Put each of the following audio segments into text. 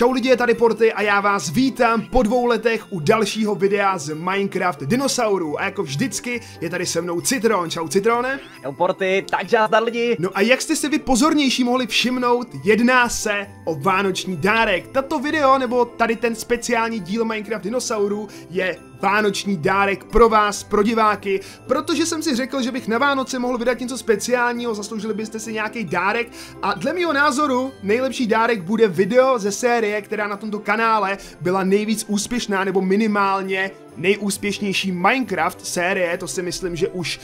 Čau lidi, je tady Porty a já vás vítám po 2 letech u dalšího videa z Minecraft dinosaurů. A jako vždycky je tady se mnou Citron. Čau Citrone. Čau Porty, tak já zdar lidi. No a jak jste si vy pozornější mohli všimnout, jedná se o vánoční dárek. Tato video nebo tady ten speciální díl Minecraft dinosaurů je vánoční dárek pro vás, pro diváky, protože jsem si řekl, že bych na Vánoce mohl vydat něco speciálního, zasloužili byste si nějaký dárek a dle mého názoru nejlepší dárek bude video ze série, která na tomto kanále byla nejvíc úspěšná nebo minimálně nejúspěšnější Minecraft série, to si myslím, že už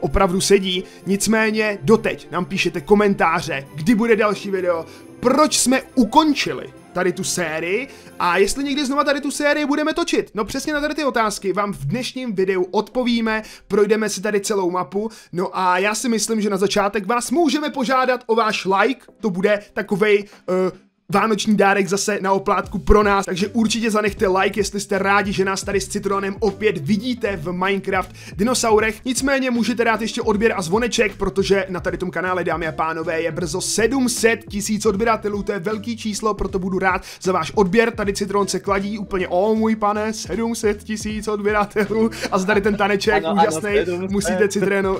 opravdu sedí. Nicméně doteď nám píšete komentáře, kdy bude další video, proč jsme ukončili tady tu sérii a jestli někdy znova tady tu sérii budeme točit. No přesně na tady ty otázky vám v dnešním videu odpovíme, projdeme si tady celou mapu, no a já si myslím, že na začátek vás můžeme požádat o váš like, to bude takovej vánoční dárek zase na oplátku pro nás, takže určitě zanechte like, jestli jste rádi, že nás tady s Citronem opět vidíte v Minecraft dinosaurech. Nicméně můžete dát ještě odběr a zvoneček, protože na tady tom kanále, dámy a pánové, je brzo 700 000 odběratelů, to je velký číslo, proto budu rád za váš odběr. Tady Citron se kladí úplně, o můj pane, 700 000 odběratelů a tady ten taneček úžasný, musíte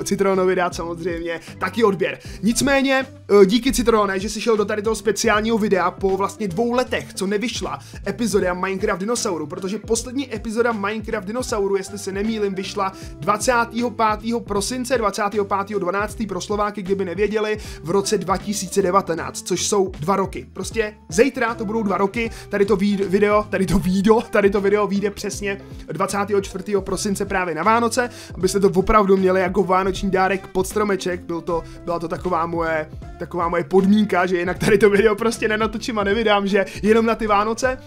Citronovi dát samozřejmě taky odběr. Nicméně díky Citrone, že jsi šel do tady toho speciálního videa po vlastně 2 letech, co nevyšla epizoda Minecraft dinosauru, protože poslední epizoda Minecraft dinosauru, jestli se nemýlim, vyšla 25. prosince, 25.12. pro Slováky, kdyby nevěděli, v roce 2019, což jsou 2 roky. Prostě zítra to budou 2 roky, tady to video vyjde přesně 24. prosince právě na Vánoce, abyste to opravdu měli jako vánoční dárek pod stromeček. Byla to taková moje podmínka, že jinak tady to video prostě nenatočím a nevydám, že jenom na ty Vánoce.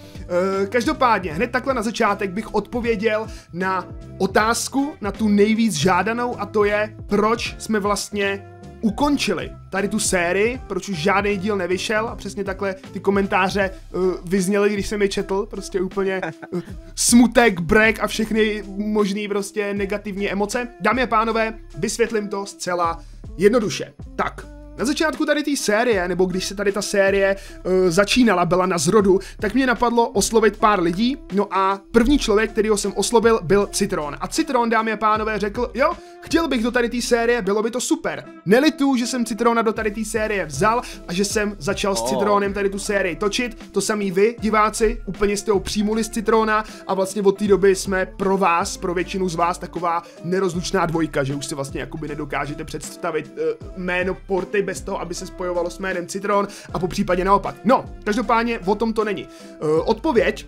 Každopádně, hned takhle na začátek bych odpověděl na otázku, na tu nejvíc žádanou, a to je, proč jsme vlastně ukončili tady tu sérii, proč už žádný díl nevyšel, a přesně takhle ty komentáře vyzněly, když jsem je četl, prostě úplně smutek, brek a všechny možný prostě negativní emoce. Dámy a pánové, vysvětlím to zcela jednoduše. Tak, na začátku tady té série, nebo když se tady ta série začínala, byla na zrodu, tak mě napadlo oslovit pár lidí, no a první člověk, kterýho jsem oslovil, byl Citron. A Citron, dámy a pánové, řekl, jo, chtěl bych do tady té série, bylo by to super. Nelituju, že jsem Citrona do tady té série vzal a že jsem začal s Citronem tady tu sérii točit. To samý vy, diváci, úplně jste ho přijmuli z Citrona a vlastně od té doby jsme pro vás, pro většinu z vás, taková nerozlučná dvojka, že už si vlastně jakoby nedokážete představit jméno Porty bez toho, aby se spojovalo s jménem Citron a popřípadě naopak. No, každopádně o tom to není. Odpověď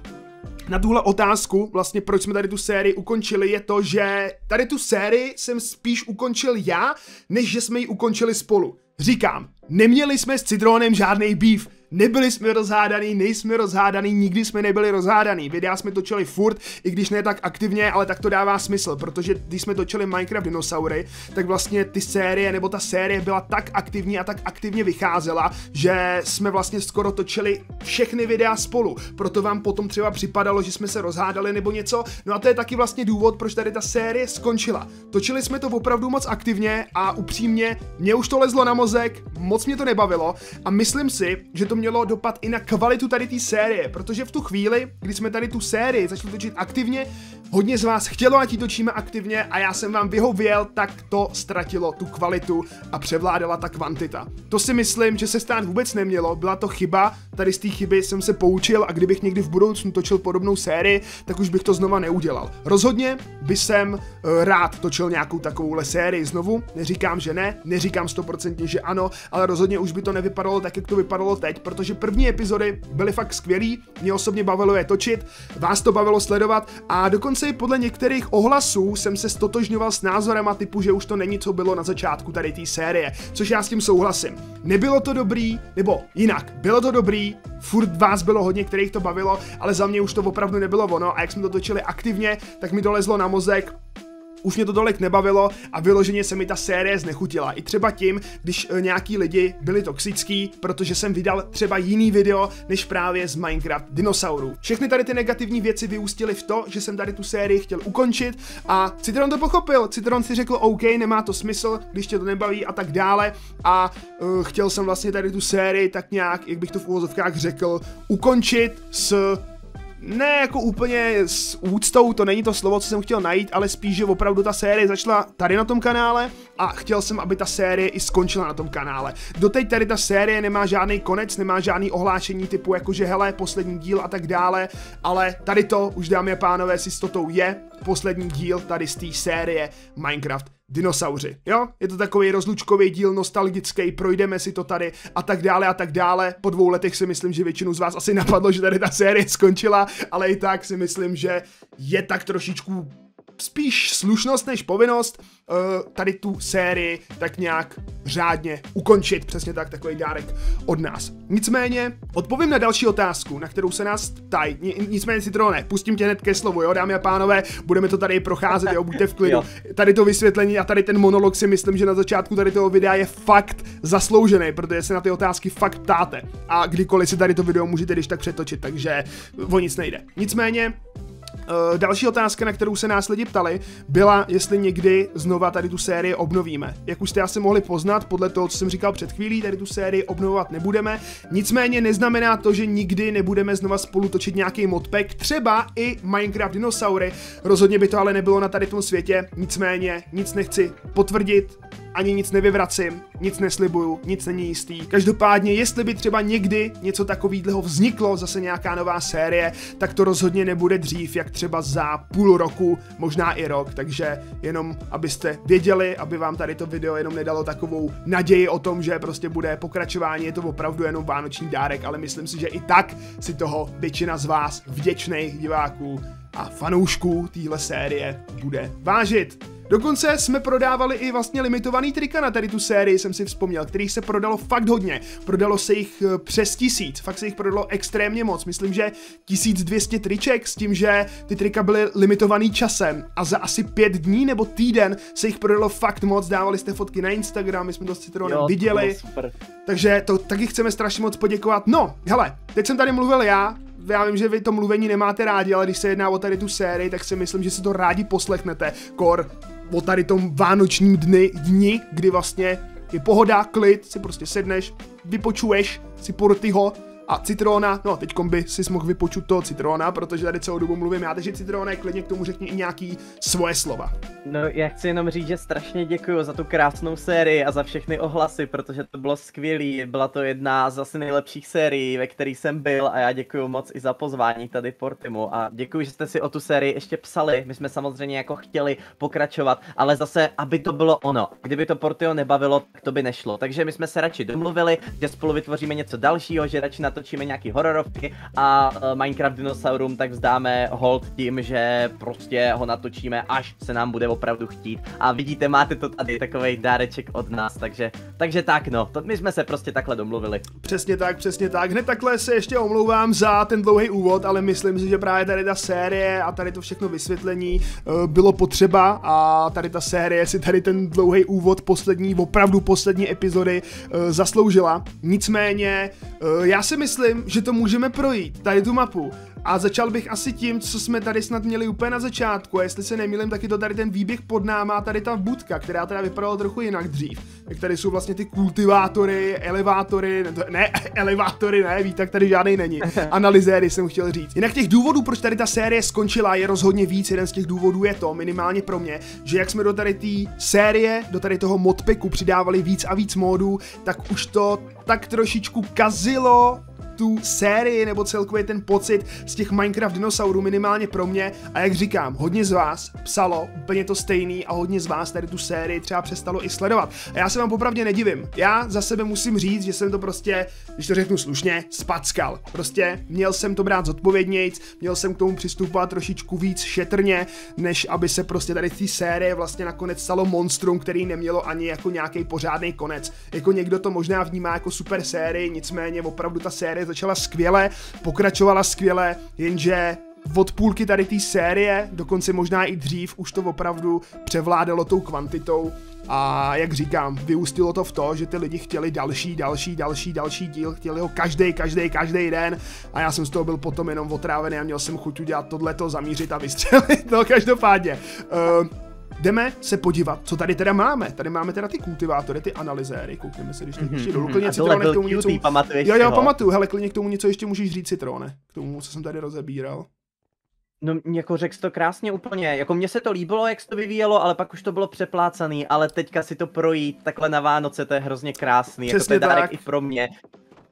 na tuhle otázku, vlastně proč jsme tady tu sérii ukončili, je to, že tady tu sérii jsem spíš ukončil já, než že jsme ji ukončili spolu. Říkám, neměli jsme s Citronem žádný beef, nebyli jsme rozhádaný, nejsme rozhádaný, nikdy jsme nebyli rozhádaný. Videa jsme točili furt, i když ne tak aktivně, ale tak to dává smysl, protože když jsme točili Minecraft dinosaury, tak vlastně ty série, nebo ta série byla tak aktivní a tak aktivně vycházela, že jsme vlastně skoro točili všechny videa spolu. Proto vám potom třeba připadalo, že jsme se rozhádali nebo něco. No a to je taky vlastně důvod, proč tady ta série skončila. Točili jsme to opravdu moc aktivně a upřímně, mě už to lezlo na mozek, moc mě to nebavilo a myslím si, že to mělo dopad i na kvalitu tady té série, protože v tu chvíli, kdy jsme tady tu sérii začali točit aktivně, hodně z vás chtělo, ať ji točíme aktivně, a já jsem vám vyhověl, tak to ztratilo tu kvalitu a převládala ta kvantita. To si myslím, že se stát vůbec nemělo, byla to chyba, tady z té chyby jsem se poučil a kdybych někdy v budoucnu točil podobnou sérii, tak už bych to znova neudělal. Rozhodně by jsem rád točil nějakou takovouhle sérii znovu, neříkám, že ne, neříkám 100%, že ano, ale rozhodně už by to nevypadalo tak, jak to vypadalo teď, protože první epizody byly fakt skvělý, mě osobně bavilo je točit, vás to bavilo sledovat a dokonce i podle některých ohlasů jsem se stotožňoval s názorem a typu, že už to není, co bylo na začátku tady té série, což já s tím souhlasím. Nebylo to dobrý, nebo jinak, bylo to dobrý, furt vás bylo hodně, kterých to bavilo, ale za mě už to opravdu nebylo ono a jak jsme to točili aktivně, tak mi to lezlo na mozek Už mě to tolik nebavilo a vyloženě se mi ta série znechutila. I třeba tím, když nějaký lidi byli toxický, protože jsem vydal třeba jiný video, než právě z Minecraft dinosaurů. Všechny tady ty negativní věci vyústily v to, že jsem tady tu sérii chtěl ukončit a Citron to pochopil. Citron si řekl, OK, nemá to smysl, když tě to nebaví a tak dále a chtěl jsem vlastně tady tu sérii tak nějak, jak bych to v uvozovkách řekl, ukončit s... Ne jako úplně s úctou, to není to slovo, co jsem chtěl najít, ale spíš, že opravdu ta série začala tady na tom kanále a chtěl jsem, aby ta série i skončila na tom kanále. Doteď tady ta série nemá žádný konec, nemá žádný ohlášení typu jakože hele, poslední díl a tak dále, ale tady to už dámy a pánové s jistotou je poslední díl tady z té série Minecraft dinosauři, jo? Je to takový rozlučkový díl, nostalgický, projdeme si to tady a tak dále a tak dále. Po 2 letech si myslím, že většinu z vás asi napadlo, že tady ta série skončila, ale i tak si myslím, že je tak trošičku spíš slušnost než povinnost tady tu sérii tak nějak řádně ukončit. Přesně tak, takový dárek od nás. Nicméně odpovím na další otázku, na kterou se nás ptají. Nicméně Citrone, pustím tě hned ke slovu, jo, dámy a pánové, budeme to tady procházet, jo, buďte v klidu. Tady to vysvětlení a tady ten monolog si myslím, že na začátku tady toho videa je fakt zasloužený, protože se na ty otázky fakt ptáte. A kdykoliv si tady to video můžete když tak přetočit, takže o nic nejde. Nicméně další otázka, na kterou se nás lidi ptali, byla, jestli někdy znova tady tu sérii obnovíme. Jak už jste asi mohli poznat, podle toho, co jsem říkal před chvílí, tady tu sérii obnovovat nebudeme. Nicméně neznamená to, že nikdy nebudeme znova spolu točit nějaký modpack, třeba i Minecraft dinosaury. Rozhodně by to ale nebylo na tady tom světě, nicméně nic nechci potvrdit, ani nic nevyvracím, nic neslibuju, nic není jistý. Každopádně, jestli by třeba někdy něco takového vzniklo, zase nějaká nová série, tak to rozhodně nebude dřív, jak třeba za půl roku, možná i rok, takže jenom abyste věděli, aby vám tady to video jenom nedalo takovou naději o tom, že prostě bude pokračování, je to opravdu jenom vánoční dárek, ale myslím si, že i tak si toho většina z vás vděčných diváků a fanoušků téhle série bude vážit. Dokonce jsme prodávali i vlastně limitovaný trika na tady tu sérii, jsem si vzpomněl, kterých se prodalo fakt hodně. Prodalo se jich přes 1000, fakt se jich prodalo extrémně moc. Myslím, že 1200 triček s tím, že ty trika byly limitovaný časem a za asi 5 dní nebo týden se jich prodalo fakt moc. Dávali jste fotky na Instagram, my jsme to s Citronem viděli. Super. Takže to taky chceme strašně moc poděkovat. No, hele, teď jsem tady mluvil já vím, že vy to mluvení nemáte rádi, ale když se jedná o tady tu sérii, tak si myslím, že si to rádi poslechnete. Kor o tady tom vánočním dni, kdy vlastně je pohoda, klid, si prostě sedneš, vypočuješ si Portyho a Citrona, no teďkom by si mohl vypočut toho Citrona, protože tady celou dobu mluvím já, takže Citrona, klidně k tomu řekni i nějaký svoje slova. No já chci jenom říct, že strašně děkuju za tu krásnou sérii a za všechny ohlasy, protože to bylo skvělý, byla to jedna z asi nejlepších sérií, ve který jsem byl a já děkuju moc i za pozvání tady Portymu a děkuju, že jste si o tu sérii ještě psali, my jsme samozřejmě jako chtěli pokračovat, ale zase, aby to bylo ono, kdyby to Portyho nebavilo, tak to by nešlo, takže my jsme se radši domluvili, že spolu vytvoříme něco dalšího, že radši natočíme nějaký hororovky a Minecraft dinosaurům tak vzdáme hold tím, že prostě ho natočíme, až se nám bude opravdu chtít. A vidíte, máte to tady takovej dáreček od nás, takže tak no, to my jsme se prostě takhle domluvili. Přesně tak, přesně tak. Hned takhle se ještě omlouvám za ten dlouhý úvod, ale myslím si, že právě tady ta série a tady to všechno vysvětlení bylo potřeba a tady ta série si tady ten dlouhý úvod poslední, opravdu poslední epizody zasloužila. Nicméně, já si myslím, že to můžeme projít, tady tu mapu. A začal bych asi tím, co jsme tady snad měli úplně na začátku. A jestli se nemýlím, taky to tady ten výběh pod náma, tady ta budka, která teda vypadala trochu jinak dřív. Jak tady jsou vlastně ty kultivátory, elevátory, ne, výtak tady žádnej není. Analyzéry jsem chtěl říct. Jinak těch důvodů, proč tady ta série skončila, je rozhodně víc. Jeden z těch důvodů je to, minimálně pro mě, že jak jsme do tady té série, do tady toho modpacku přidávali víc a víc módů, tak už to tak trošičku kazilo tu sérii nebo celkově ten pocit z těch Minecraft dinosaurů minimálně pro mě a jak říkám, hodně z vás psalo úplně to stejný a hodně z vás tady tu sérii třeba přestalo i sledovat a já se vám popravdě nedivím, já za sebe musím říct, že jsem to prostě, když to řeknu slušně, spackal, prostě měl jsem to brát zodpovědnějc, měl jsem k tomu přistupovat trošičku víc šetrně, než aby se prostě tady té série vlastně nakonec stalo monstrum, který nemělo ani jako nějaký pořádný konec, jako někdo to možná vnímá jako super sérii, nicméně opravdu ta série začala skvěle, pokračovala skvěle, jenže od půlky tady té série, dokonce možná i dřív, už to opravdu převládalo tou kvantitou a jak říkám, vyústilo to v to, že ty lidi chtěli další díl, chtěli ho každý den a já jsem z toho byl potom jenom otrávený a měl jsem chuť udělat tohleto, zamířit a vystřelit, no každopádně. Jdeme se podívat, co tady teda máme. Tady máme teda ty kultivátory, ty analyzéry. Koukneme se, když to ještě dolů. Klidně Citrone k tomu něco. Jo, pamatuju, hele, klidně k tomu něco ještě můžeš říct, Citrone. K tomu, co jsem tady rozebíral. No, jako řekl jsi to krásně úplně, jako mně se to líbilo, jak se to vyvíjelo, ale pak už to bylo přeplácaný, ale teďka si to projít takhle na Vánoce, to je hrozně krásný, přesně jako to je dárek i pro mě.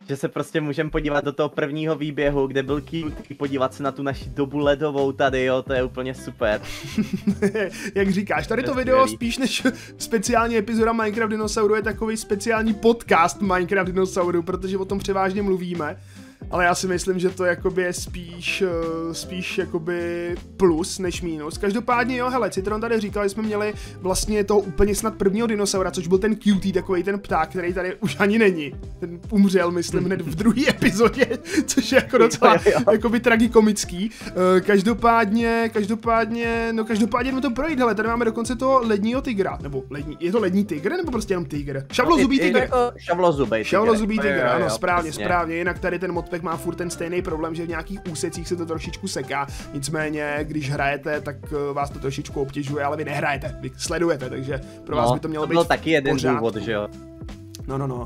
Že se prostě můžeme podívat do toho prvního výběhu, kde byl cute, podívat se na tu naši dobu ledovou tady, jo, to je úplně super. Jak říkáš, tady to video spíš než speciální epizoda Minecraft dinosauru je takový speciální podcast Minecraft dinosauru, protože o tom převážně mluvíme. Ale já si myslím, že to jakoby je spíš jakoby plus než minus. Každopádně jo, hele, Citron tady říkal, že jsme měli vlastně toho úplně snad prvního dinosaura, což byl ten cutie, takový ten pták, který tady už ani není. Ten umřel, myslím, hned v druhé epizodě, což je jako docela jakoby tragikomický. Každopádně jdeme to projít, hele, tady máme dokonce toho ledního tygra, nebo lední, je to lední tygr, nebo prostě jenom tygr? Šavlozubý tygr. Šavlozubý tygr, ano, správně, jinak tady ten modpack má furt ten stejný problém, že v nějakých úsecích se to trošičku seká, nicméně když hrajete, tak vás to trošičku obtěžuje, ale vy nehrajete, vy sledujete, takže pro vás by to mělo být taky jeden důvod, že jo? No.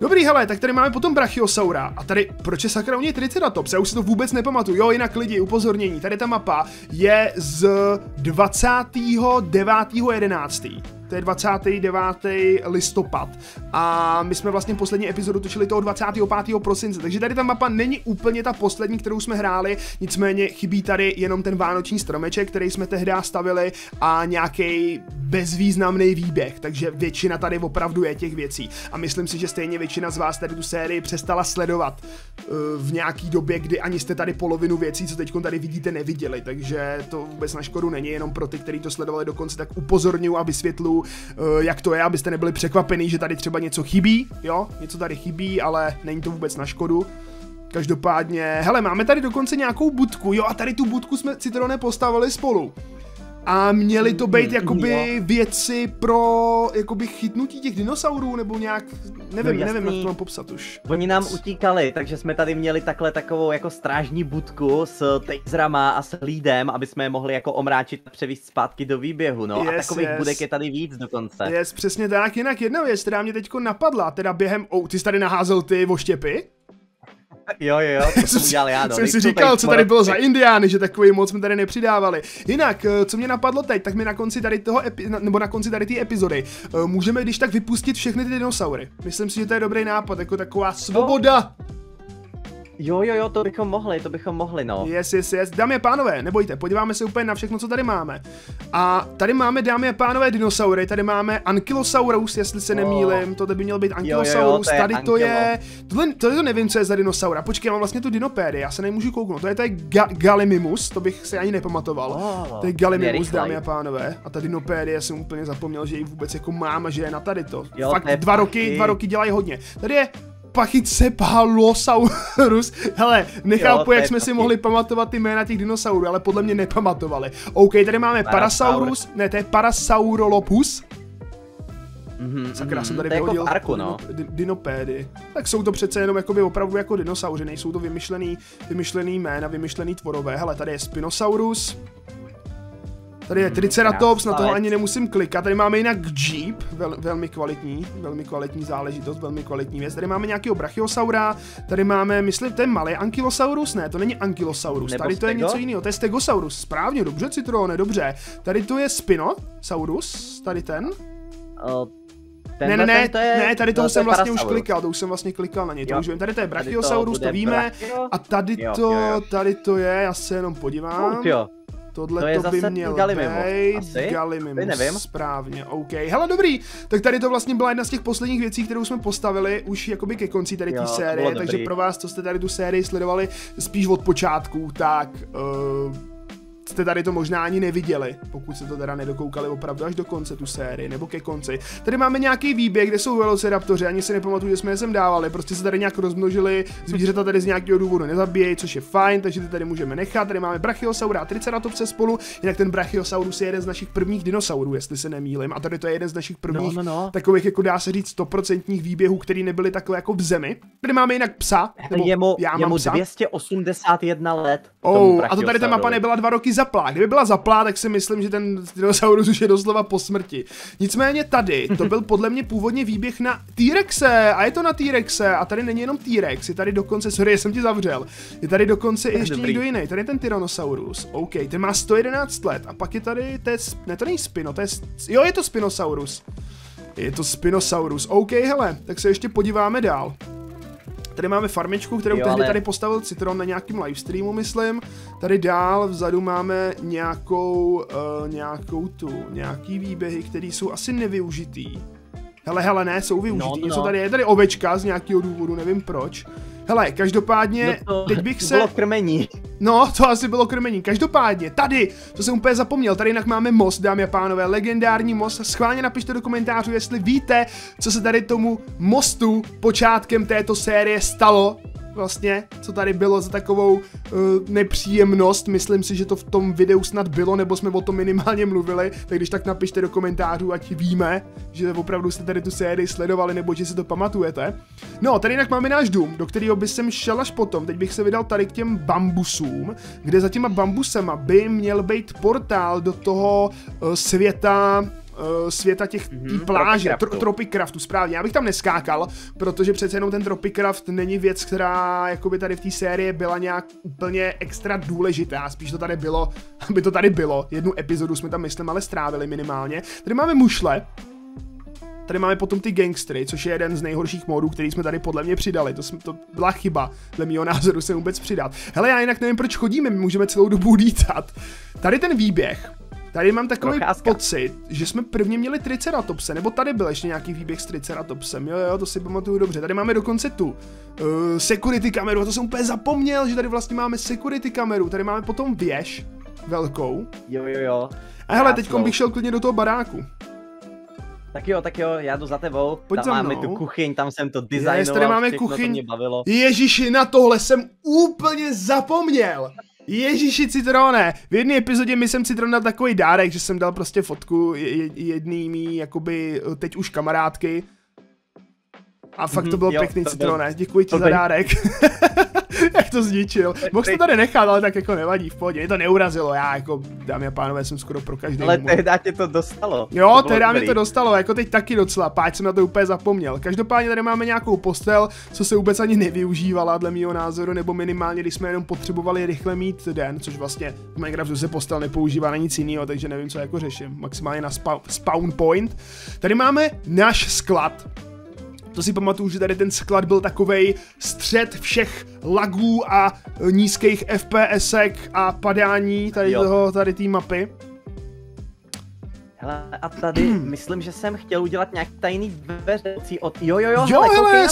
Dobrý, hele, tak tady máme potom Brachiosaura. A tady, proč je sakra u něj Triceratops? Já už si to vůbec nepamatuju. Jo, jinak lidi, upozornění, tady ta mapa je z 29.11. To je 29. listopad a my jsme vlastně poslední epizodu točili toho 25. prosince, takže tady ta mapa není úplně ta poslední, kterou jsme hráli, nicméně chybí tady jenom ten vánoční stromeček, který jsme tehdy stavili a nějaký bezvýznamný výběh, takže většina tady opravdu je těch věcí a myslím si, že stejně většina z vás tady tu sérii přestala sledovat v nějaký době, kdy ani jste tady polovinu věcí, co teď tady vidíte, neviděli, takže to vůbec na škodu není, jenom pro ty, kteří to sledovali dokonce, tak upozorňuji a vysvětluji, jak to je, abyste nebyli překvapený, že tady třeba něco chybí, jo, něco tady chybí, ale není to vůbec na škodu. Každopádně, hele, máme tady dokonce nějakou budku, jo, a tady tu budku jsme Citrone postavili spolu. A měly to být jakoby věci pro jakoby chytnutí těch dinosaurů, nebo nějak, nevím, jak to mám popsat už. Oni nám utíkali, takže jsme tady měli takhle takovou jako strážní budku s Tejzrama a s Leadem, aby jsme je mohli jako omráčit a převést zpátky do výběhu, no. Yes, a takových budek je tady víc dokonce. Yes, přesně tak, jinak jedna věc, která mě teďko napadla, teda během, ty jsi tady naházel ty voštěpy? Jo, to jsem udělal já, no. Jsem si říkal, co tady bylo za Indiány, že takový moc jsme tady nepřidávali. Jinak, co mě napadlo teď, tak mi na konci tady toho, nebo na konci tady té epizody, můžeme když tak vypustit všechny ty dinosaury. Myslím si, že to je dobrý nápad, jako taková svoboda. Jo, to bychom mohli, no. Yes. Dámy a pánové, nebojte, podíváme se úplně na všechno, co tady máme. A tady máme, dámy a pánové, dinosaury, tady máme Ankylosaurus, jestli se nemýlim, to by měl být Ankylosaurus, tady to je, tohle nevím, co je za dinosaura, počkej, já mám vlastně tu dinopédii, já se nemůžu kouknout, to je Galimimus, to bych se ani nepamatoval, to je Galimimus, dámy a pánové, a ta dinopédie jsem úplně zapomněl, že ji vůbec jako mám a že je na tady to, jo, fakt dva roky dělají hodně, tady je Pachycepalosaurus. Hele, nechápu, jak jsme si mohli pamatovat ty jména těch dinosaurů, ale podle mě nepamatovali. OK, tady máme Parasaurus, ne, to je Parasaurolopus. Sakra, jsem tady vyhodil jako no. Dinopédy. Tak jsou to přece jenom jakoby opravdu jako dinosauři, nejsou to vymyšlený jména, vymyšlený tvorové. Hele, tady je Spinosaurus. Tady je Triceratops, na toho ani nemusím klikat, tady máme jinak Jeep, velmi kvalitní záležitost, velmi kvalitní věc, tady máme nějakého Brachiosaura, tady máme, myslím, ten malý Ankylosaurus, ne, to není Ankylosaurus, tady to je něco jiného, to je Stegosaurus, správně, dobře, Citrone, dobře, tady to je Spinosaurus, tady ten. Ne, tady toho jsem vlastně už klikal, to už jsem vlastně klikal na něj, to už vím, tady to je Brachiosaurus, to víme, a tady to je, já se jenom podívám. Tohle to by měl být Galimimus, správně, OK, hele dobrý, tak tady to vlastně byla jedna z těch posledních věcí, kterou jsme postavili už jakoby ke konci tady té série, takže pro vás, co jste tady tu sérii sledovali spíš od počátku, tak jste tady to možná ani neviděli, pokud se to teda nedokoukali opravdu až do konce tu sérii, nebo ke konci. Tady máme nějaký výběh, kde jsou velociraptoři, ani se nepamatuju, že jsme je sem dávali, prostě se tady nějak rozmnožili, zvířata tady z nějakého důvodu nezabíjejí, což je fajn, takže ty tady můžeme nechat. Tady máme brachiosaura a triceratopse spolu, jinak ten brachiosaurus je jeden z našich prvních dinosaurů, jestli se nemýlim, a tady to je jeden z našich prvních takových, jako dá se říct, 100% výběhů, který nebyly takhle jako v zemi. Tady máme jinak psa, nebo já mám psa. 281 let. Oh, a to tady ta mapa nebyla 2 roky zaplá. Kdyby byla zaplá, tak si myslím, že ten dinosaurus už je doslova po smrti. Nicméně tady to byl podle mě původně výběh na T-Rexe a je to na T-Rexe a tady není jenom T-Rex, je tady dokonce, sorry, jsem ti zavřel, je tady dokonce i ještě někdo jiný, tady je ten Tyrannosaurus, OK, ten má 111 let a pak je tady, to je, ne to není Spino, to je, jo je to Spinosaurus, je to Spinosaurus, OK, hele, tak se ještě podíváme dál. Tady máme farmičku, kterou tehdy tady postavil Citron na nějakým livestreamu, myslím. Tady dál vzadu máme nějakou, nějaký výběhy, které jsou asi nevyužitý. Hele, ne, jsou využitý. Něco tady je, tady ovečka z nějakého důvodu, nevím proč. Hele, každopádně, teď bych se... Bylo krmení. No, to asi bylo krmení. Každopádně, tady, to jsem úplně zapomněl, tady jinak máme most, dámy a pánové, legendární most. Schválně napište do komentářů, jestli víte, co se tady tomu mostu počátkem této série stalo. Vlastně, co tady bylo za takovou nepříjemnost, myslím si, že to v tom videu snad bylo, nebo jsme o tom minimálně mluvili, tak když tak napište do komentářů, ať víme, že opravdu jste tady tu sérii sledovali, nebo že si to pamatujete. No, tady jinak máme náš dům, do kterého by jsem šel až potom, teď bych se vydal tady k těm bambusům, kde za těma bambusema by měl být portál do toho světa těch pláže, Tropic Craftu, správně. Já bych tam neskákal, protože přece jenom ten Tropic Craft není věc, která jakoby tady v té sérii byla nějak úplně extra důležitá, spíš to tady bylo, aby to tady bylo. Jednu epizodu jsme tam, myslím, ale strávili minimálně. Tady máme mušle. Tady máme potom ty gangstry, což je jeden z nejhorších modů, který jsme tady podle mě přidali. To byla chyba, dle mého názoru se vůbec přidat. Hele, já jinak nevím, proč chodíme, my můžeme celou dobu lítat. Tady ten výběh. Tady mám takový pocit, že jsme prvně měli Triceratopse, nebo tady byl ještě nějaký výběh s Triceratopsem, jo, to si pamatuju dobře. Tady máme dokonce tu security kameru, a to jsem úplně zapomněl, že tady vlastně máme security kameru, tady máme potom věž velkou. Jo. A hele, teď bych šel klidně do toho baráku. Tak jo, já jdu za tebou. Pojď tam máme tu kuchyň, tam jsem to designoval, yes, tady máme kuchyň. Ježiši, na tohle jsem úplně zapomněl. Ježiši Citrone, v jedné epizodě mi jsem Citron dal takový dárek, že jsem dal prostě fotku jedný mý, jakoby teď už kamarádky. A fakt to bylo pěkný, Citrone, děkuji ti za dárek. Jak to zničil. Mohl jsi to tady nechat, ale tak jako nevadí, v pohodě. Mě to neurazilo, já jako, dámy a pánové, jsem skoro pro každý. Ale tehdy tě to dostalo. Jo, tehdy mě to dostalo, jako teď taky docela, páč jsem na to úplně zapomněl. Každopádně tady máme nějakou postel, co se vůbec ani nevyužívala, dle mýho názoru, nebo minimálně, když jsme jenom potřebovali rychle mít den, což vlastně v Minecraftu se postel nepoužívá na nic jiného, takže nevím, co jako řeším. Maximálně na spawn point. Tady máme náš sklad. To si pamatuju, že tady ten sklad byl takovej střed všech lagů a nízkých FPSek a padání tady té mapy. Hele, a tady myslím, že jsem chtěl udělat nějak tajný dveře od... Jo, hele,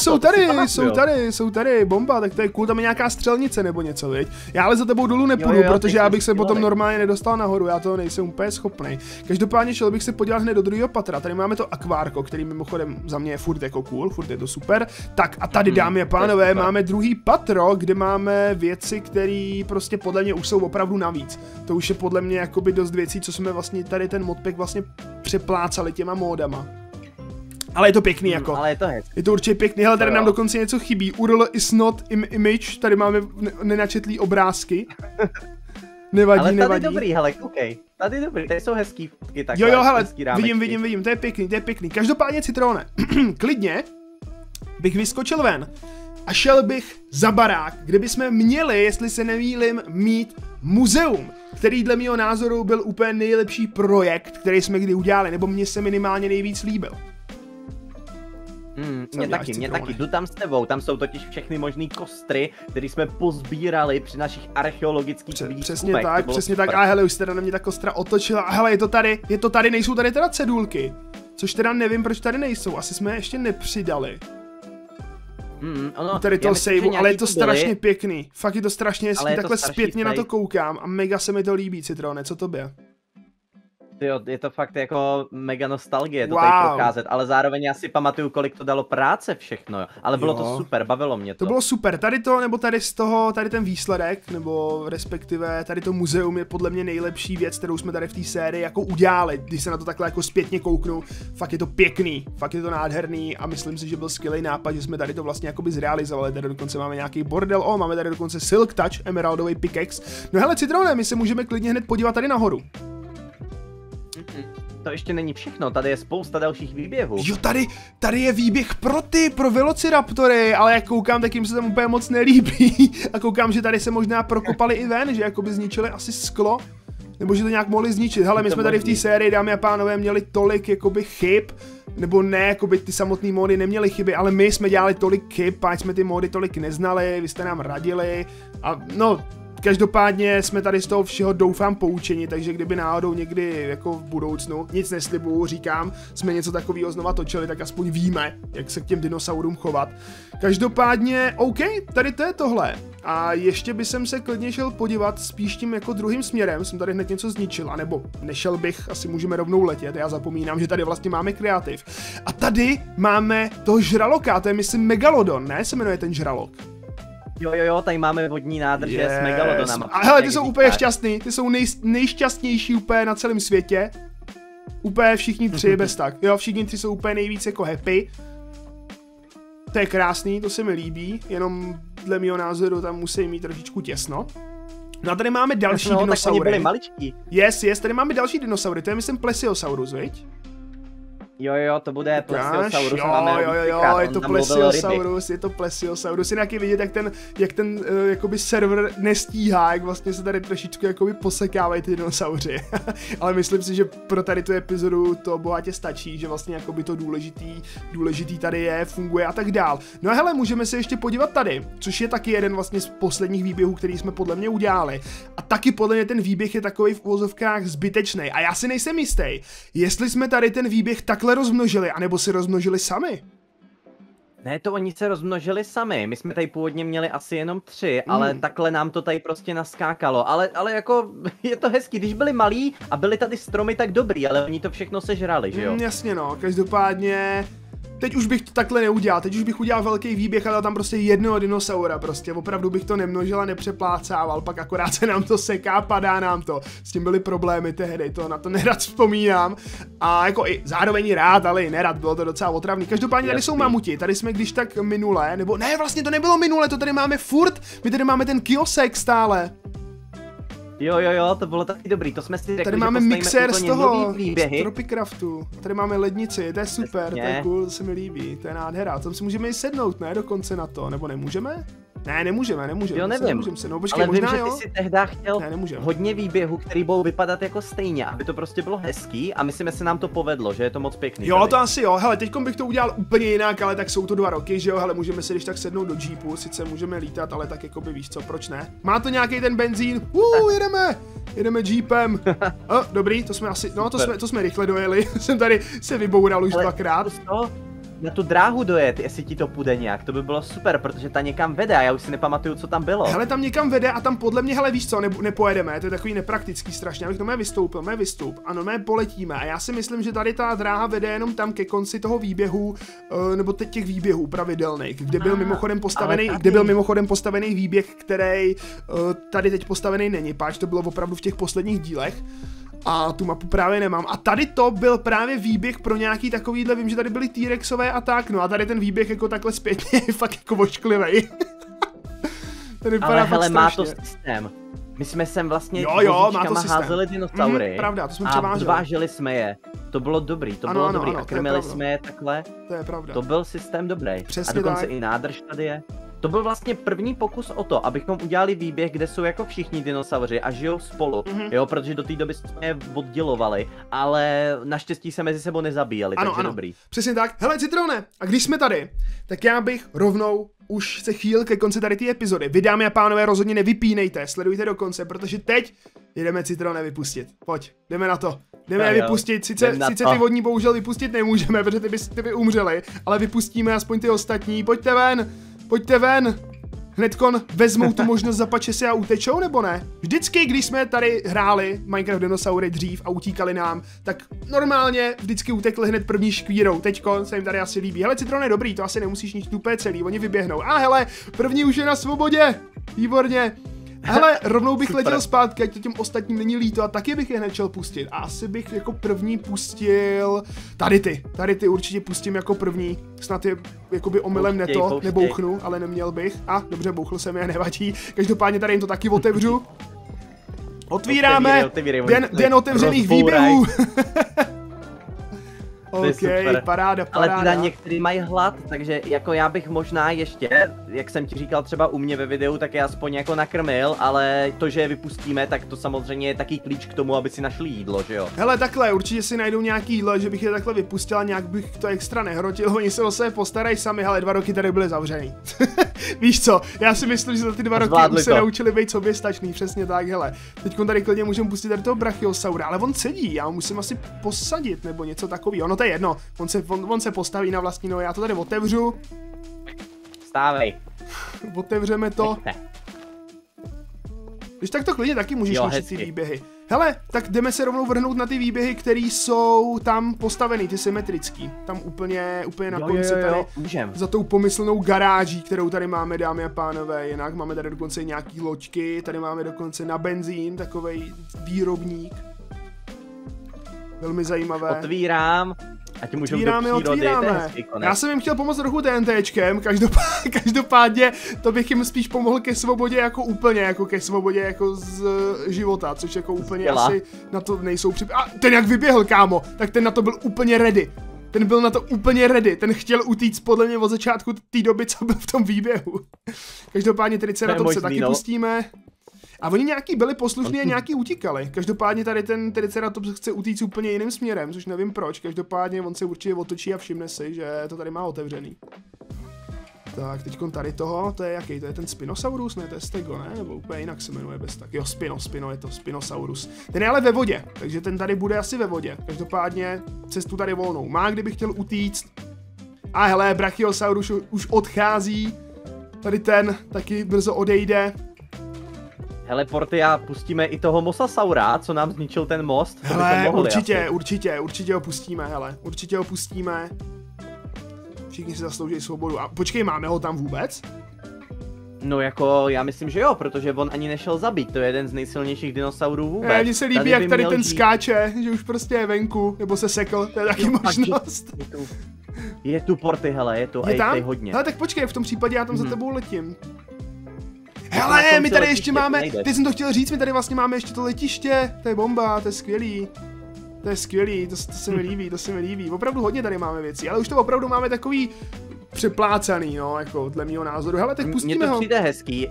jsou tady, bomba, tak to je cool, tam je nějaká střelnice nebo něco, viď? Já ale za tebou dolů nepůjdu, protože já bych se potom normálně nedostal nahoru, já toho nejsem úplně schopnej. Každopádně šel bych se podívat hned do druhého patra, tady máme to akvárko, který mimochodem za mě je furt jako cool, furt je to super. Tak a tady, dámy a pánové, máme druhý patro, kde máme věci, které prostě podle mě už jsou opravdu navíc. To už je podle mě jakoby dost věcí, co jsme vlastně tady ten modpack vlastně přeplácali těma módama. Ale je to pěkný jako. Ale je to hezky. Je to určitě pěkný, hele, tady nám dokonce něco chybí. URL is not image, tady máme nenačetlý obrázky. Nevadí, ale nevadí. Tady dobrý, hele, koukej. Tady dobrý, tady jsou hezký fotky. Jo, hele, vidím, to je pěkný. Každopádně, Citrone, klidně bych vyskočil ven a šel bych za barák, kde bychom měli, jestli se nemýlim, mít muzeum, který dle mého názoru byl úplně nejlepší projekt, který jsme kdy udělali, nebo mně se minimálně nejvíc líbil. Mě taky, jdu tam s tebou, tam jsou totiž všechny možný kostry, které jsme pozbírali při našich archeologických výzkumech. Přesně tak, a hele, už se teda na mě ta kostra otočila, a hele, je to tady, nejsou tady teda cedulky, což teda nevím, proč tady nejsou, asi jsme je ještě nepřidali. Ono, tady toho sejmu, ale je to strašně pěkný. Fakt je to strašně hezký, takhle zpětně na to koukám a mega se mi to líbí, Citrone, co tobě? Jo, je to fakt jako mega nostalgie to tady procházet, ale zároveň já si pamatuju, kolik to dalo práce všechno, ale bylo to super, bavilo mě to. To bylo super, tady to, nebo tady z toho, tady ten výsledek, nebo respektive tady to muzeum je podle mě nejlepší věc, kterou jsme tady v té sérii jako udělali, když se na to takhle jako zpětně kouknu, fakt je to pěkný, fakt je to nádherný a myslím si, že byl skvělý nápad, že jsme tady to vlastně jakoby zrealizovali, tady dokonce máme nějaký bordel, máme tady dokonce Silk Touch, emeraldový pickaxe, no hele Citrone, my se můžeme klidně hned podívat tady nahoru. To ještě není všechno, tady je spousta dalších výběhů. Jo, tady je výběh pro velociraptory, ale jak koukám, tak jim se tam úplně moc nelíbí. A koukám, že tady se možná prokopali i ven, že jakoby zničili asi sklo. Nebo že to nějak mohli zničit. Hele, my jsme tady v té sérii, dámy a pánové, měli tolik jakoby chyb. Nebo ne, jakoby ty samotné módy neměly chyby, ale my jsme dělali tolik chyb, ať jsme ty módy tolik neznali, vy jste nám radili. A no... Každopádně jsme tady z toho všeho doufám poučeni, takže kdyby náhodou někdy jako v budoucnu, nic neslibuju, říkám, jsme něco takového znova točili, tak aspoň víme, jak se k těm dinosaurům chovat. Každopádně, OK, tady to je tohle. A ještě by jsem se klidně šel podívat spíš tím jako druhým směrem, jsem tady hned něco zničil, anebo nešel bych, asi můžeme rovnou letět, já zapomínám, že tady vlastně máme kreativ. A tady máme toho žraloka, to je myslím Megalodon, ne? Se jmenuje ten žralok. Jo, tady máme vodní nádrže s megalodonama. A hele, ty jsou úplně šťastný, ty jsou nejšťastnější úplně na celém světě. Úplně všichni tři bez tak. Jo, všichni tři jsou úplně nejvíc jako happy. To je krásný, to se mi líbí, jenom dle mého názoru tam musí mít trošičku těsno. No a tady máme další dinosaury. Oni byli maličký. Yes, tady máme další dinosaury, to je myslím Plesiosaurus, viď? Jo, to bude Plesiosaurus. Je to Plesiosaurus. Jinak je vidět, jak ten jakoby server nestíhá, jak vlastně se tady trošičku jakoby posekávají ty dinosauři. Ale myslím si, že pro tady tu epizodu to bohatě stačí, že vlastně jakoby to důležitý tady je, funguje a tak dál. No a hele, můžeme se ještě podívat tady, což je taky jeden vlastně z posledních výběhů, který jsme podle mě udělali. A taky podle mě ten výběh je takový v uvozovkách zbytečný. A já si nejsem jistý, jestli jsme tady ten výběh takhle rozmnožili, anebo se rozmnožili sami? Ne, to oni se rozmnožili sami, my jsme tady původně měli asi jenom tři, ale takhle nám to tady prostě naskákalo, ale jako je to hezký, když byli malí a byli tady stromy tak dobrý, ale oni to všechno sežrali, že jo? Jasně no, každopádně... Teď už bych to takhle neudělal, teď už bych udělal velký výběh a dal tam prostě jednoho dinosaura prostě, opravdu bych to nemnožil a nepřeplácával, pak akorát se nám to seká, padá nám to, s tím byly problémy tehdy, to na to nerad vzpomínám a jako i zároveň rád, ale i nerad, bylo to docela otravný, každopádně tady jsou mamuti, tady jsme když tak minule, nebo ne vlastně to nebylo minule, to tady máme furt, my tady máme ten kiosek stále. Jo, to bylo taky dobrý, to jsme si řekli, tady máme mixer z toho, z Tropic Craftu, tady máme lednici, to je super, přesně. To je cool, to se mi líbí, to je nádhera, tam si můžeme i sednout, ne, dokonce na to, nebo nemůžeme? Ne, nemůžeme. Jo, nevím. Se, no, počkej, ale možná, vím, že ty si tehdy chtěl hodně výběhů, který budou vypadat jako stejně, aby to prostě bylo hezký a myslím, že se nám to povedlo, že je to moc pěkný. Jo, tady. To asi jo, hele, teďkom bych to udělal úplně jinak, ale tak jsou to 2 roky, že jo, hele, můžeme si když tak sednout do džípu, sice můžeme lítat, ale tak jako by víš co, proč ne? Má to nějaký ten benzín, jedeme džípem. Dobrý, to jsme asi, no to jsme rychle dojeli, jsem tady se vyboural už 2krát. Na tu dráhu dojet, jestli ti to půjde nějak, to by bylo super, protože ta někam vede a já už si nepamatuju, co tam bylo. Hele, tam někam vede a tam podle mě, hele, víš co, nepojedeme, to je takový nepraktický strašně, abych nové vystoupil, ano, poletíme a já si myslím, že tady ta dráha vede jenom tam ke konci toho výběhu, nebo teď těch výběhů pravidelných, kde byl mimochodem postavený, výběh, který tady teď postavený není, páč to bylo opravdu v těch posledních dílech. A tu mapu právě nemám. A tady to byl právě výběh pro nějaký takovýhle, vím, že tady byly T-Rexové a tak, no a tady ten výběh jako takhle zpětně je fakt jako ošklivej. Ale hele, má to systém. My jsme sem vlastně vozíčkama házeli dinosaury pravda, to jsme a odváželi jsme je. To bylo dobrý, to bylo dobrý, a krmili jsme je takhle. To je pravda. To byl systém dobrý. Přesně a dokonce tak. I nádrž tady je. To byl vlastně první pokus o to, abychom udělali výběh, kde jsou jako všichni dinosauři a žijou spolu, jo, protože do té doby jsme je oddělovali, ale naštěstí se mezi sebou nezabíjeli, takže dobrý. Přesně tak. Hele, Citrone, a když jsme tady, tak já bych rovnou už se chýlil ke konci tady té epizody. Vy, dámy a pánové, rozhodně nevypínejte, sledujte do konce, protože teď jdeme Citrone vypustit. Pojď, jdeme na to. Jdeme vypustit, sice ty vodní bohužel vypustit nemůžeme, protože ty by umřeli, ale vypustíme aspoň ty ostatní, pojďte ven. Pojďte ven! Hnedkon vezmou tu možnost zapače si a utečou, nebo ne? Vždycky, když jsme tady hráli Minecraft dinosaury dřív a utíkali nám, tak normálně vždycky utekli hned první škvírou. Teďkon se jim tady asi líbí. Hele, Citron je dobrý, to asi nemusíš nič tupé celý, oni vyběhnou. A hele, první už je na svobodě. Výborně. Hele, rovnou bych letěl zpátky, ať to těm ostatním není líto a taky bych je hned chtěl pustit. A asi bych jako první pustil tady ty určitě pustím jako první, snad je jakoby omylem neto, nebouchnu, ale neměl bych. A dobře, bouchl jsem je, nevadí, každopádně tady jim to taky otevřu. Otvíráme, den otevřených výběhů. OK, paráda. Ale teda některý mají hlad, takže jako já bych možná ještě, jak jsem ti říkal třeba u mě ve videu, tak je aspoň jako nakrmil, ale to, že je vypustíme, tak to samozřejmě je taky klíč k tomu, aby si našli jídlo, že jo? Hele, takhle, určitě si najdou nějaký jídlo, že bych je takhle vypustil a nějak bych to extra nehrotil, oni se o sebe postarají sami, hele, 2 roky tady byly zavřený. Víš co, já si myslím, že za ty 2 roky už se naučili být soběstačný, přesně tak, hele. Teďkon tady klidně můžeme pustit tady toho brachiosaura, ale on sedí, já ho musím asi posadit nebo něco takového. To je jedno, on se postaví na vlastní nohy, já to tady otevřu. Stávej. Otevřeme to. Když tak to klidně taky můžeš nočit ty výběhy. Hele, tak jdeme se rovnou vrhnout na ty výběhy, které jsou tam postavený, ty symetrický. Tam úplně na konci tady za tou pomyslnou garáží, kterou tady máme, dámy a pánové, jinak máme tady dokonce nějaký loďky, tady máme dokonce na benzín takovej výrobník. Velmi zajímavé. Otvírám. Ať můžeme do přírody. Já jsem jim chtěl pomoct trochu TNTčkem, každopádně to bych jim spíš pomohl ke svobodě jako úplně, jako ke svobodě jako z života, což jako úplně Zděla. Asi na to nejsou připraveni. A ten jak vyběhl, kámo, tak ten na to byl úplně ready. Ten byl na to úplně ready, ten chtěl utíct podle mě od začátku té doby, co byl v tom výběhu. Každopádně Triceratops se taky pustíme. A oni nějaký byli poslušní a nějaký utíkali. Každopádně tady ten Triceratops chce utíct úplně jiným směrem, což nevím proč. Každopádně on se určitě otočí a všimne si, že to tady má otevřený. Tak, teďkon tady toho, to je jaký? To je ten Spinosaurus, ne? To je Stego, ne? Nebo úplně jinak se jmenuje bez tak. Jo, Spino je to, Spinosaurus. Ten je ale ve vodě, takže ten tady bude asi ve vodě. Každopádně cestu tady volnou má, kdyby chtěl utíct. A hele, Brachiosaurus už odchází. Tady ten taky brzo odejde. Hele, Porty, a pustíme i toho Mosasaura, co nám zničil ten most. Hele, určitě ho pustíme, hele. Určitě ho pustíme. Všichni si zaslouží svobodu. A počkej, máme ho tam vůbec? No jako, já myslím, že jo, protože on ani nešel zabít. To je jeden z nejsilnějších dinosaurů vůbec. Mně se líbí, jak tady ten skáče, že už prostě je venku, nebo se sekl, to je taky možnost. Je tu Porty, hele, je tu. Je tam? Hodně. Hele, tak počkej, v tom případě já tam za tebou letím. Hele, my tady ještě máme, teď jsem to chtěl říct, my tady vlastně máme ještě to letiště, to je bomba, to je skvělý. To je skvělý, to se mi líbí, Opravdu hodně tady máme věcí, ale už to opravdu máme takový přeplácaný, no, jako dle mýho názoru. Hele, tak pustíme ho. Mně to přijde hezký.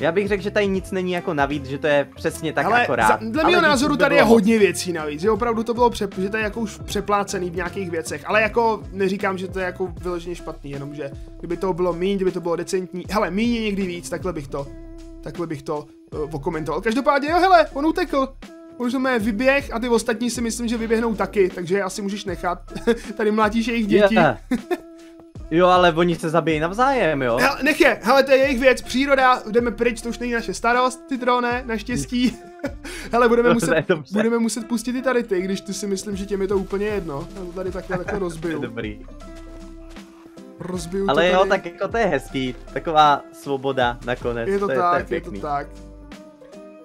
Já bych řekl, že tady nic není jako navíc, že to je přesně tak akorát. Dle mého názoru tady je hodně věcí navíc, že opravdu to bylo, že to je jako už přeplácený v nějakých věcech, ale jako neříkám, že to je jako vyloženě špatný, jenomže kdyby to bylo míň, kdyby to bylo decentní, hele, míň je někdy víc, takhle bych to okomentoval. Každopádně, jo, hele, on utekl. Můžeme vyběh a ty ostatní si myslím, že vyběhnou taky, takže asi můžeš nechat, tady mlátíš jejich děti. Yeah. Jo, ale oni se zabijí navzájem, jo? Hele, nech je, hele, to je jejich věc, příroda, jdeme pryč, to už není naše starost, ty drone, naštěstí. Hele, budeme muset pustit i tady ty, když ty si myslím, že těm je to úplně jedno. Já to tady takhle rozbiju. Dobrý. Rozbiju ale to jo, tady. Tak jako to je hezký, taková svoboda nakonec. Je to tak.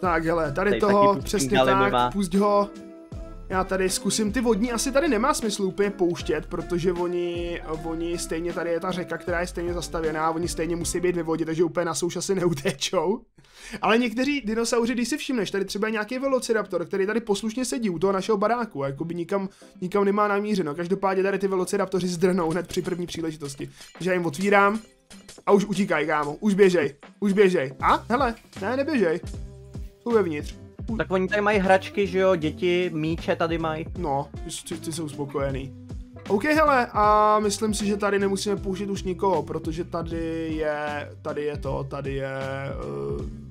Tak, hele, tady toho, přesně tak, pusť ho. Já tady zkusím, ty vodní asi tady nemá smysl úplně pouštět, protože oni stejně, tady je ta řeka, která je stejně zastavěná, oni stejně musí být ve vodě, takže úplně na souš asi neutečou. Ale někteří dinosauři, když si všimneš, tady třeba je nějaký velociraptor, který tady poslušně sedí u toho našeho baráku, jako by nikam nemá namířeno. Každopádně tady ty velociraptoři zdrhnou hned při první příležitosti. Takže já jim otvírám a už utíkají, kámo, už běžej. A hele, ne, neběžej, jsou vevnitř. Tak oni tady mají hračky, že jo, děti, míče tady mají. No, ty jsou spokojený. OK, hele, a myslím si, že tady nemusíme použít už nikoho, protože tady je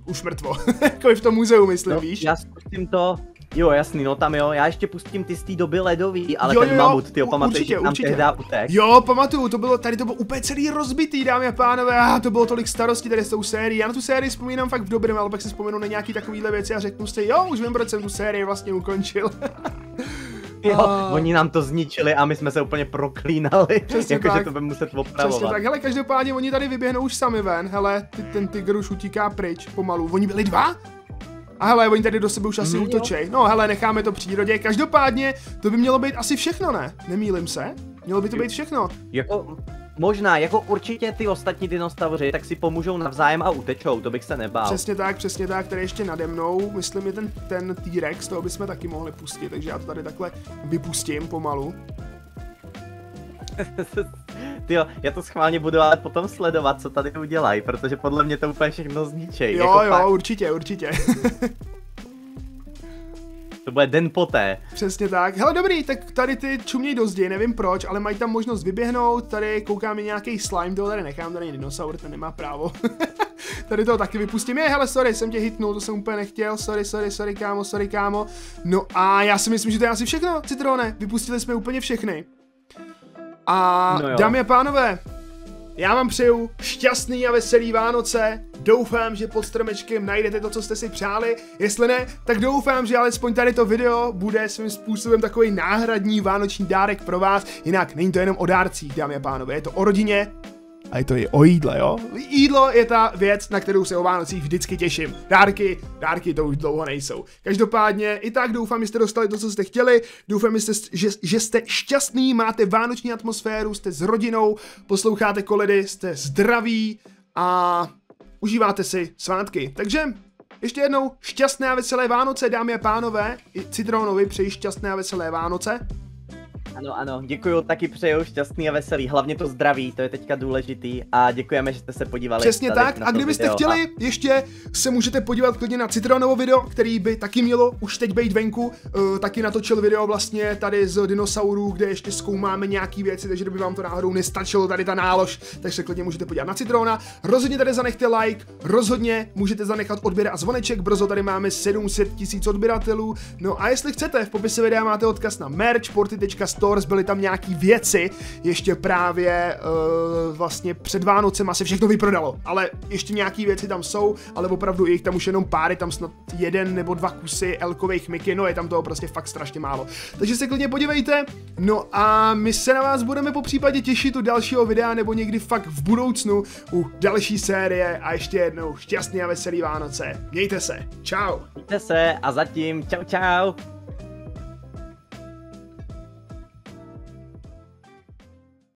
už mrtvo. Jako v tom muzeu, myslím, no, víš? Já zkusím to, Jo, jasný, no tam jo, já ještě pustím ty z té doby ledový, ale jo, ten mamut, tyjo, pamatuješ, že tam tehdy utek? Jo, pamatuju, to bylo, tady to bylo úplně celý rozbitý, dámy a pánové, a to bylo tolik starosti tady s tou sérií, já na tu sérii vzpomínám fakt v dobrém, ale pak si vzpomenu na nějaký takovýhle věci a řeknu si, jo, už vím, proč jsem tu sérii vlastně ukončil. Jo, oni nám to zničili a my jsme se úplně proklínali, jakože to budeme muset opravovat. Přesně tak, hele, každopádně oni tady vyběhnou už sami ven, hele, ten tygr už utíká pryč pomalu, oni byli dva? A hele, oni tady do sebe už asi útočej. No hele, necháme to přírodě. Každopádně to by mělo být asi všechno, ne? Nemýlím se? Mělo by to být všechno. Jako, možná, jako určitě ty ostatní dinosauři, tak si pomůžou navzájem a utečou, to bych se nebál. Přesně tak, tady ještě nade mnou, myslím je ten T-Rex, toho bychom taky mohli pustit, takže já to tady takhle vypustím pomalu. Tyjo, já to schválně budu ale potom sledovat, co tady udělají, protože podle mě to úplně všechno zničejí. Jo, jako jo, fakt. Určitě, určitě. To bude den poté. Přesně tak. Hele, dobrý, tak tady ty čumějí do zdi, nevím proč, ale mají tam možnost vyběhnout, tady koukáme nějaký slime, toho tady nechám, tady dinosaur, ten nemá právo. Tady toho taky vypustím. Je, hele, sorry, jsem tě hitnul, to jsem úplně nechtěl, sorry, kámo. No a já si myslím, že to je asi všechno, Citrone, vypustili jsme úplně všechny. A no dámy a pánové, já vám přeju šťastný a veselý Vánoce, doufám, že pod stromečkem najdete to, co jste si přáli, jestli ne, tak doufám, že alespoň tady to video bude svým způsobem takový náhradní vánoční dárek pro vás, jinak není to jenom o dárcích, dámy a pánové, je to o rodině a je to i o jídle, jo? Jídlo je ta věc, na kterou se o Vánocích vždycky těším. Dárky to už dlouho nejsou. Každopádně i tak doufám, že jste dostali to, co jste chtěli. Doufám, že jste šťastní, máte vánoční atmosféru, jste s rodinou, posloucháte koledy, jste zdraví a užíváte si svátky. Takže ještě jednou šťastné a veselé Vánoce, dámy a pánové. I Citronovi přeji šťastné a veselé Vánoce. Ano, ano, děkuju, taky přeju šťastný a veselý, hlavně to zdraví, to je teďka důležitý a děkujeme, že jste se podívali. Přesně tak, a kdybyste chtěli, ještě se můžete podívat klidně na Citronovo video, který by taky mělo už teď být venku, taky natočil video vlastně tady z dinosaurů, kde ještě zkoumáme nějaký věci, takže kdyby vám to náhodou nestačilo tady ta nálož, takže se klidně můžete podívat na Citrona, rozhodně tady zanechte like, rozhodně můžete zanechat odběr a zvoneček, brzo tady máme 700 tisíc odběratelů, no a jestli chcete, v popise videa máte odkaz na merch, porty.store, byly tam nějaký věci, ještě právě vlastně před Vánocem asi všechno vyprodalo, ale ještě nějaký věci tam jsou, ale opravdu jich tam už jenom pár, je tam snad 1 nebo 2 kusy elkových miky, no je tam toho prostě fakt strašně málo. Takže se klidně podívejte, no a my se na vás budeme po případě těšit u dalšího videa nebo někdy fakt v budoucnu u další série a ještě jednou šťastný a veselý Vánoce. Mějte se, čau. Mějte se a zatím čau.